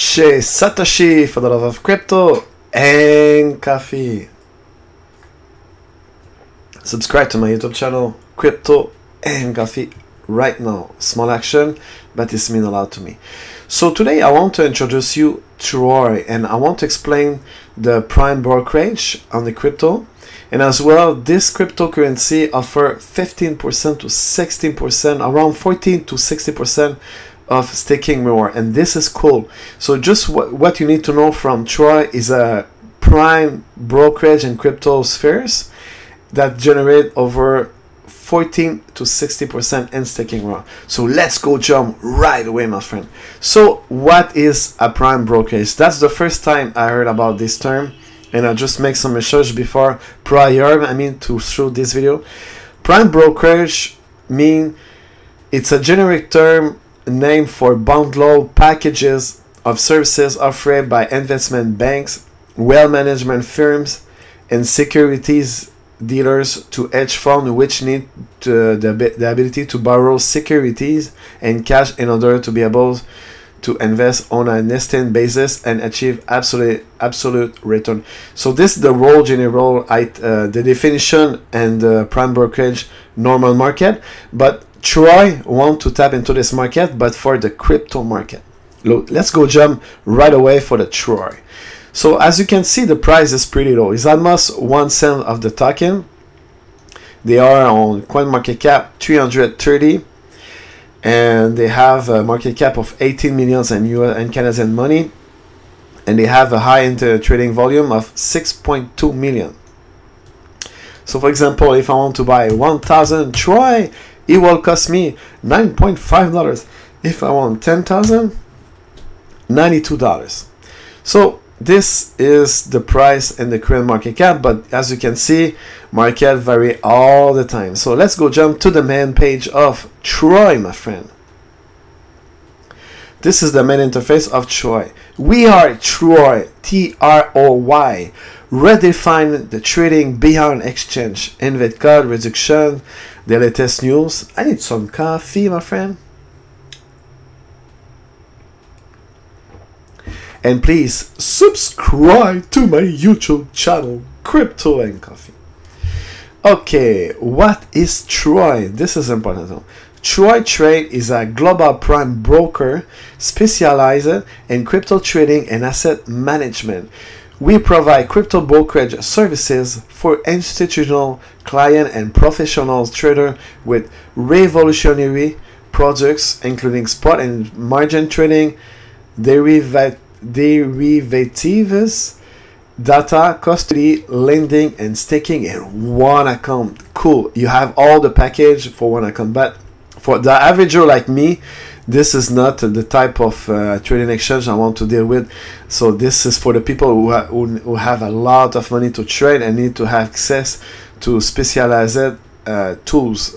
Satoshi for the love of crypto and coffee. Subscribe to my YouTube channel, Crypto and Coffee, right now. Small action, but this means a lot to me. So today I want to introduce you to Troy, and I want to explain the prime brokerage on the crypto, and as well this cryptocurrency offer 15% to 16%, around 14 to 60% of staking reward, and this is cool. So just what you need to know from Troy is a prime brokerage in crypto spheres that generate over 14 to 60% in staking reward. So let's go jump right away, my friend. So what is a prime brokerage? That's the first time I heard about this term, and I just make some research through this video. Prime brokerage mean it's a generic term name for bundled packages of services offered by investment banks, wealth management firms, and securities dealers to hedge funds, which need the ability to borrow securities and cash in order to be able to invest on a nesting basis and achieve absolute return. So this is the role general, the definition, and the prime brokerage normal market. But Troy want to tap into this market, but for the crypto market. Look, let's go jump right away for the Troy. So as you can see, the price is pretty low. It's almost 1 cent of the token. They are on CoinMarketCap 330, and they have a market cap of 18 million in US and Canadian money, and they have a high trading volume of 6.2 million. So for example, if I want to buy 1,000 Troy, it will cost me $9.5. If I want 10,000, $92. So this is the price and the current market cap, but as you can see, market vary all the time. So let's go jump to the main page of Troy, my friend. This is the main interface of Troy. We are Troy, T-R-O-Y. Redefine the trading beyond exchange. Invite code, reduction, the latest news. I need some coffee, my friend. And please subscribe to my YouTube channel, Crypto and Coffee. Okay, what is Troy? This is important. Troy Trade is a global prime broker specialized in crypto trading and asset management. We provide crypto brokerage services for institutional clients and professional traders with revolutionary products including spot and margin trading, derivatives, data, custody, lending, and staking in one account. Cool, you have all the package for one account, but for the averager like me, this is not the type of trading exchange I want to deal with. So this is for the people who have a lot of money to trade and need to have access to specialized tools.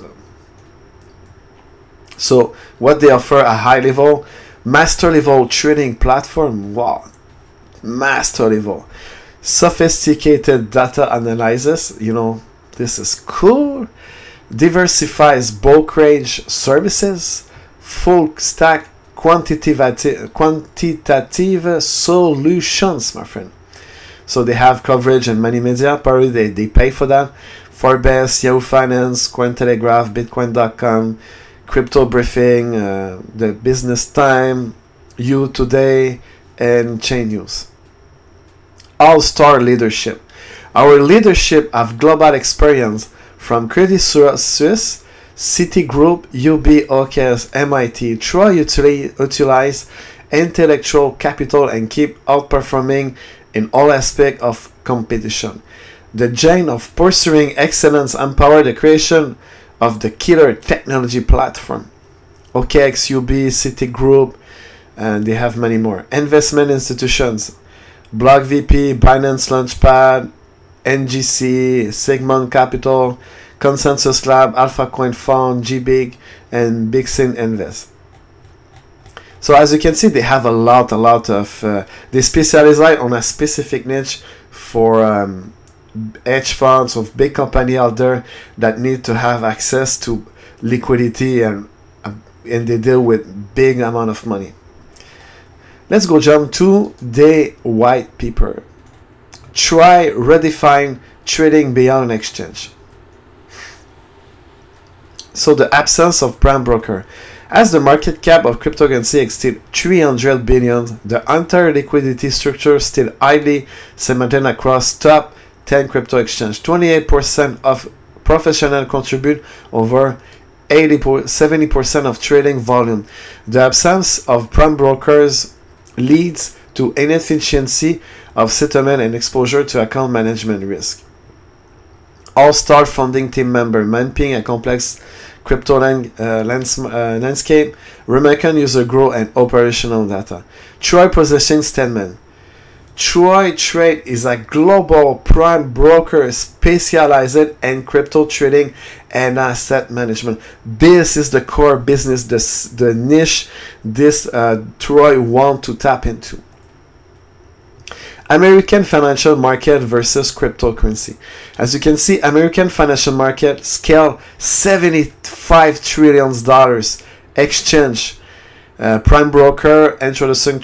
So what they offer, a high level, master level trading platform. Wow, master level, sophisticated data analysis, you know, this is cool. Diversifies brokerage services, full stack quantitative solutions, my friend. So they have coverage in many media, probably they pay for that. Forbes, Yahoo Finance, Cointelegraph, bitcoin.com, Crypto Briefing, the Business Time, You Today, and Chain News. All-star leadership. Our leadership have global experience from Credit Suisse, Citigroup, UBS, OKX, MIT. Troy utilize intellectual capital and keep outperforming in all aspects of competition. The gene of pursuing excellence empower the creation of the killer technology platform. OKX, UB, Citigroup, and they have many more. Investment institutions, Block VP, Binance Launchpad, NGC, Sigmund Capital, Consensus Lab, Alpha Coin Fund, GBIG, and BigSyn Invest. So as you can see, they have a lot of, they specialize on a specific niche for hedge funds of big company out there that need to have access to liquidity, and they deal with big amount of money. Let's go jump to the white paper. Try redefine trading beyond an exchange. So the absence of prime broker. As the market cap of cryptocurrency exceeds 300 billion, the entire liquidity structure is still highly segmented across top 10 crypto exchanges. 28% of professionals contribute over 70% of trading volume. The absence of prime brokers leads to inefficiency of settlement and exposure to account management risk. All-star founding team member, mapping a complex crypto landscape, American user growth and operational data. Troy position statement. Troy Trade is a global prime broker specialized in crypto trading and asset management. This is the core business, the niche this Troy wants to tap into. American financial market versus cryptocurrency. As you can see, American financial market scale $75 trillion, exchange, prime broker, introducing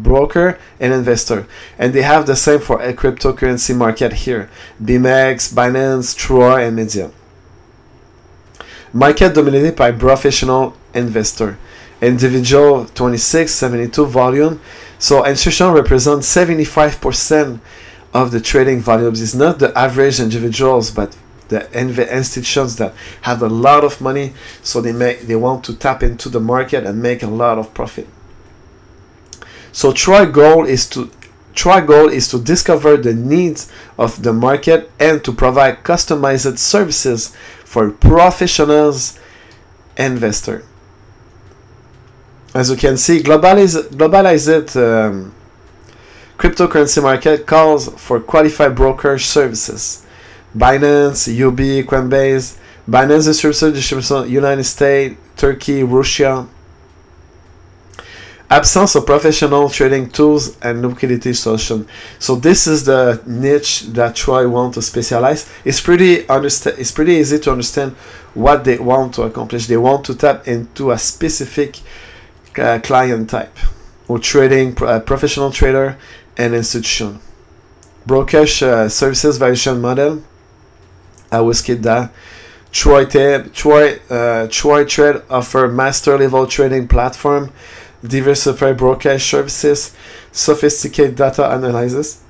broker and investor, and they have the same for a cryptocurrency market here: BMEX, Binance, Troy, and Media. Market dominated by professional investor, individual 2672 volume. So institutional represents 75% of the trading volumes. It's not the average individuals, but the institutions that have a lot of money, so they want to tap into the market and make a lot of profit. So Troy goal is to discover the needs of the market and to provide customized services for professionals investors. As you can see, globalized cryptocurrency market calls for qualified broker services. Binance, UBS, Coinbase, Binance distribution, United States, Turkey, Russia. Absence of professional trading tools and liquidity solution. So this is the niche that Troy wants to specialize. It's pretty easy to understand what they want to accomplish. They want to tap into a specific client type, or trading professional trader and institution. Brokerage services valuation model. I will skip that. Troy Trade offer master level trading platform, diversified brokerage services, sophisticated data analysis,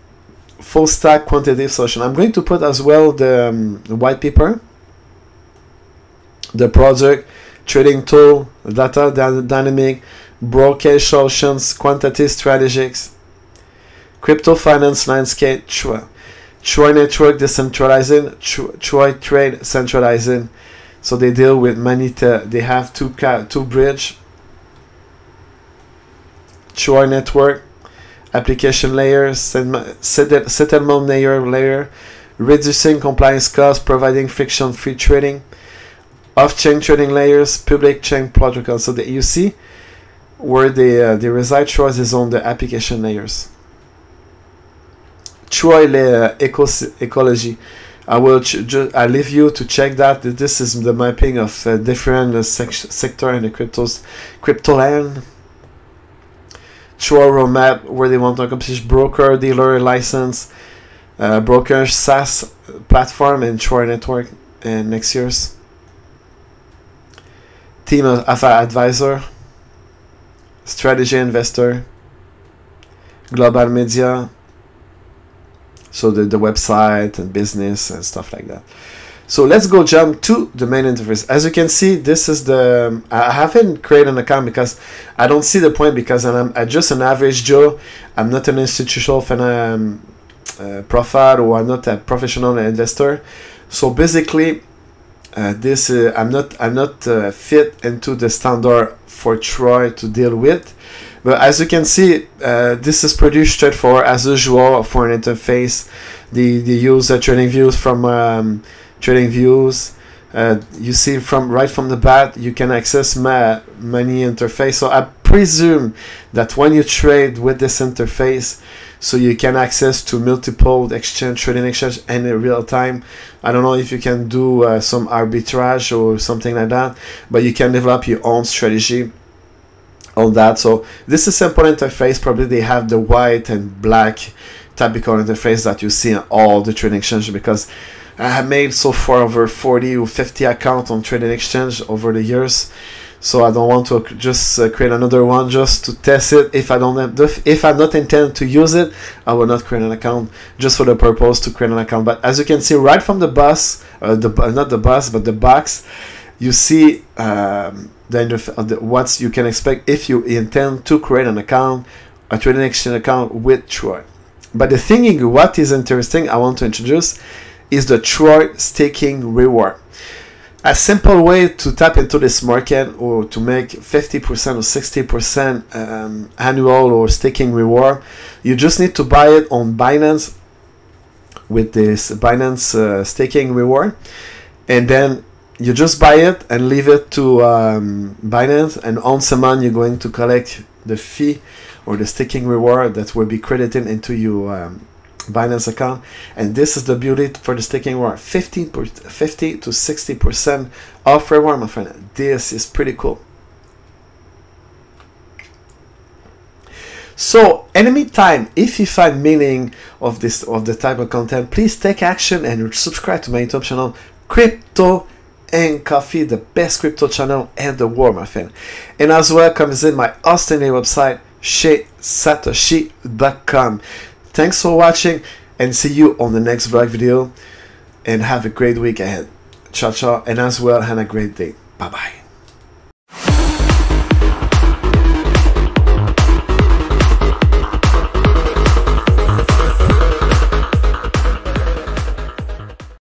full stack quantitative solution. I'm going to put as well the white paper, the project, trading tool, data dynamic, brokerage solutions, quantitative strategies, crypto finance landscape, Troy network decentralizing, Troy Trade centralizing. So they deal with money. They have two bridge. Troy network, application layers, settlement layer, reducing compliance costs, providing friction-free trading. Off-chain trading layers, public chain protocol. So that you see where they reside. Troy is on the application layers. Troy ecology. I leave you to check that. This is the mapping of different sector in the crypto land. Troy roadmap, where they want to accomplish broker, dealer, license, broker, SaaS platform, and Troy network. And next year's. Team of advisor, strategy investor, global media, so the website and business and stuff like that. So let's go jump to the main interface. As you can see, this is the, I haven't created an account because I don't see the point, because I'm just an average Joe. I'm not an institutional profile, or I'm not a professional investor. So basically, I'm not fit into the standard for Troy to deal with, but as you can see, this is pretty straightforward as usual for an interface. They use trading views from trading views. You see right from the bat, you can access my money interface. So I presume that when you trade with this interface, so you can access to multiple exchange, trading exchange, and in real time. I don't know if you can do some arbitrage or something like that, but you can develop your own strategy on that. So this is simple interface. Probably they have the white and black typical interface that you see in all the trading exchange, because I have made so far over 40 or 50 accounts on trading exchange over the years. So I don't want to just create another one just to test it. If I don't, if I not intend to use it, I will not create an account just for the purpose to create an account. But as you can see right from the bus, the box, you see what you can expect if you intend to create an account, a trading exchange account with Troy. But the thing, what is interesting, I want to introduce, is the Troy staking reward. A simple way to tap into this market or to make 50% or 60% annual or staking reward, you just need to buy it on Binance with this Binance staking reward, and then you just buy it and leave it to Binance, and once a month you're going to collect the fee or the staking reward that will be credited into your Binance account. And this is the beauty for the staking reward, 50 to 60% of reward, my friend. This is pretty cool. So in the meantime, if you find meaning of this, of the type of content, please take action and subscribe to my YouTube channel, Crypto and Coffee, the best crypto channel in the world, my friend. And as well, come visit my outstanding website, shesatoshi.com. Thanks for watching, and see you on the next vlog video, and have a great week ahead. Ciao ciao, and as well have a great day. Bye bye.